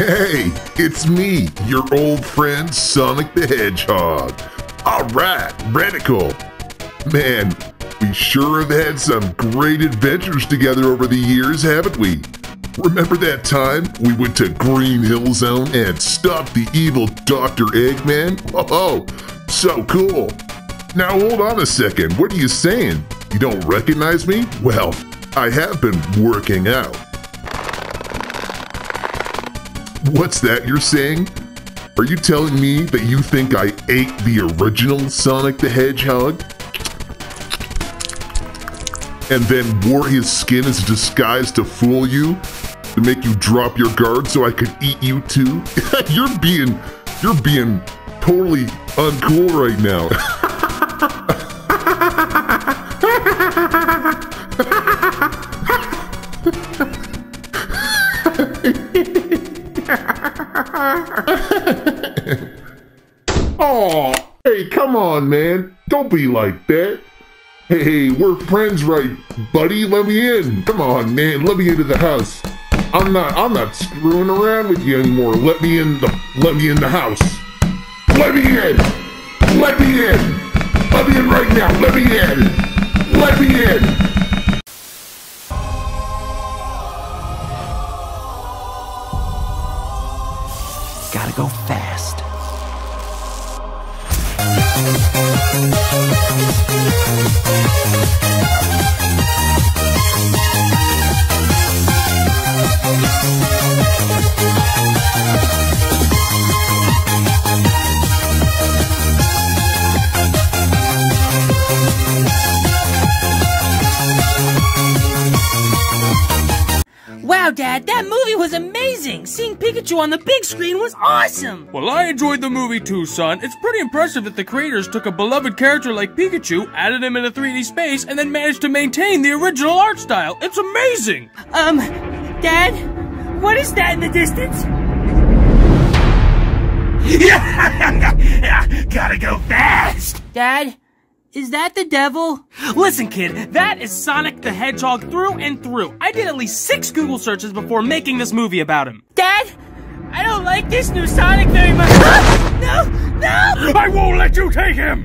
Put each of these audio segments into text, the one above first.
Hey, it's me, your old friend Sonic the Hedgehog. Alright, Reticle. Man, we sure have had some great adventures together over the years, haven't we? Remember that time we went to Green Hill Zone and stopped the evil Dr. Eggman? Oh, so cool. Now hold on a second, what are you saying? You don't recognize me? Well, I have been working out. What's that you're saying? Are you telling me that you think I ate the original Sonic the Hedgehog? And then wore his skin as a disguise to fool you? To make you drop your guard so I could eat you too? You're being totally uncool right now. Oh, hey, come on, man. Don't be like that. Hey, we're friends, right, buddy? Let me in. Come on, man. Let me into the house. I'm not screwing around with you anymore. Let me in the house. Let me in. Let me in. Let me in right now. Let me in. Let me in. Gotta go fast. Wow, Dad, that movie was amazing! Seeing Pikachu on the big screen was awesome! Well, I enjoyed the movie too, son. It's pretty impressive that the creators took a beloved character like Pikachu, added him in a 3D space, and then managed to maintain the original art style. It's amazing! Dad? What is that in the distance? Gotta go fast! Dad? Is that the devil? Listen, kid, that is Sonic the Hedgehog through and through. I did at least 6 Google searches before making this movie about him. Dad, I don't like this new Sonic very much. No, no! I won't let you take him!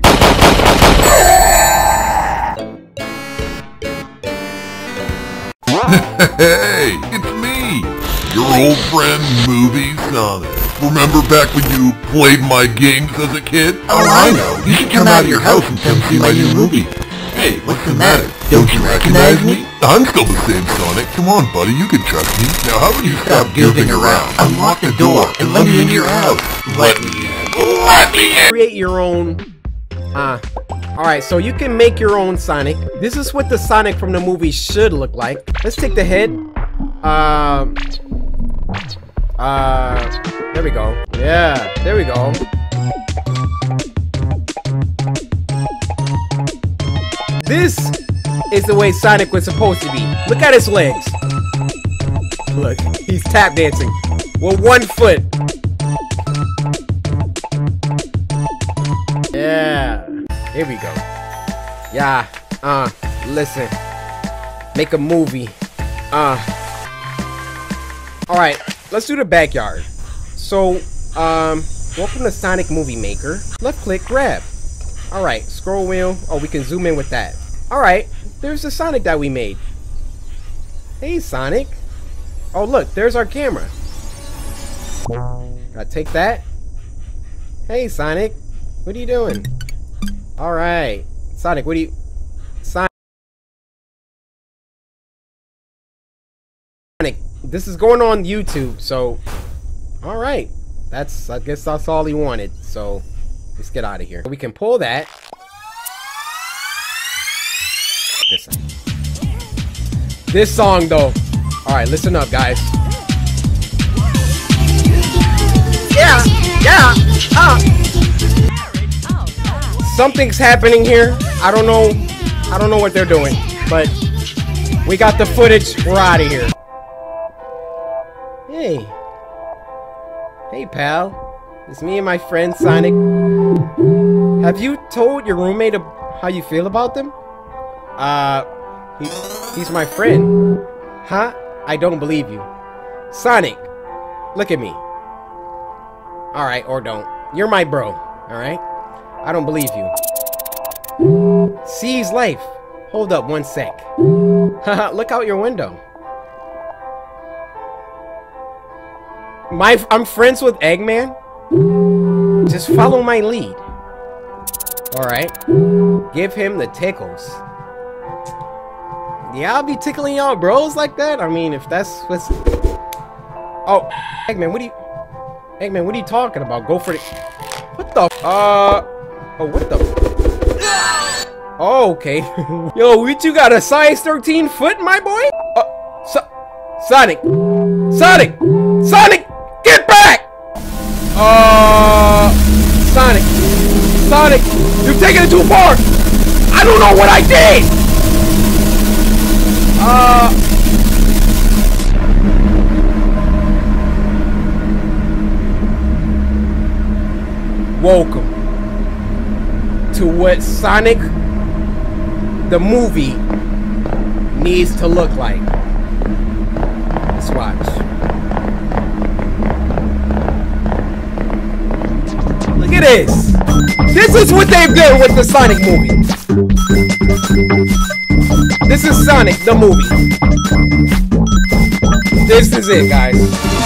Hey, it's me, your old friend Movie Sonic. Remember back when you played my games as a kid? Oh, I know. You should come out of your house and come see my new movie. Hey, what's the matter? Don't you recognize me? I'm still the same Sonic. Come on, buddy, you can trust me. Now, how about you stop goofing around? Unlock the door and let me into your house. Let me in. Let me in. Create your own... Alright, so you can make your own Sonic. This is what the Sonic from the movie should look like. Let's take the head. There we go. Yeah, there we go. This is the way Sonic was supposed to be. Look at his legs. Look, he's tap dancing with one foot. Yeah, here we go. Yeah, listen. Make a movie. Alright, let's do the backyard. So, welcome to Sonic Movie Maker. Left click, grab. Alright, scroll wheel. Oh, we can zoom in with that. Alright, there's the Sonic that we made. Hey, Sonic. Oh, look, there's our camera. Gotta take that. Hey, Sonic. What are you doing? Alright. Sonic, what are you... Sonic. This is going on YouTube, so... Alright, I guess that's all he wanted, so let's get out of here. We can pull that. This song though. Alright, listen up, guys. Yeah, yeah, Something's happening here. I don't know what they're doing, but we got the footage, we're out of here. Hey. Hey pal, it's me and my friend Sonic. Have you told your roommate how you feel about them? He's my friend. Huh? I don't believe you. Sonic, look at me. Alright, or don't. You're my bro, alright? I don't believe you. Seize life. Hold up one sec. Haha, look out your window. I'm friends with Eggman? Just follow my lead. Alright. Give him the tickles. Yeah, I'll be tickling y'all bros like that? I mean, if that's what's... Oh, Eggman, what are you... Eggman, what are you talking about? Go for the... What the... Oh, what the... Oh, okay. Yo, we two got a size 13 foot, my boy? Sonic! Sonic! Sonic! Get back! Sonic! Sonic! You've taken it too far! I don't know what I did! Welcome to what Sonic the movie needs to look like. Let's watch. Look at this. This is what they've done with the Sonic movie. This is Sonic the movie. This is it, guys.